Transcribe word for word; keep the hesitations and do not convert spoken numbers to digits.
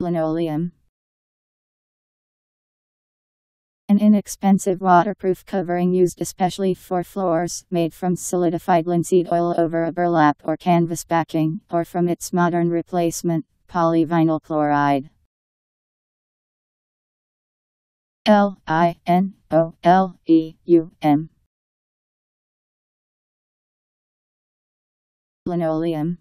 Linoleum. An inexpensive waterproof covering used especially for floors, made from solidified linseed oil over a burlap or canvas backing, or from its modern replacement, polyvinyl chloride. L I N O L E U M. Linoleum.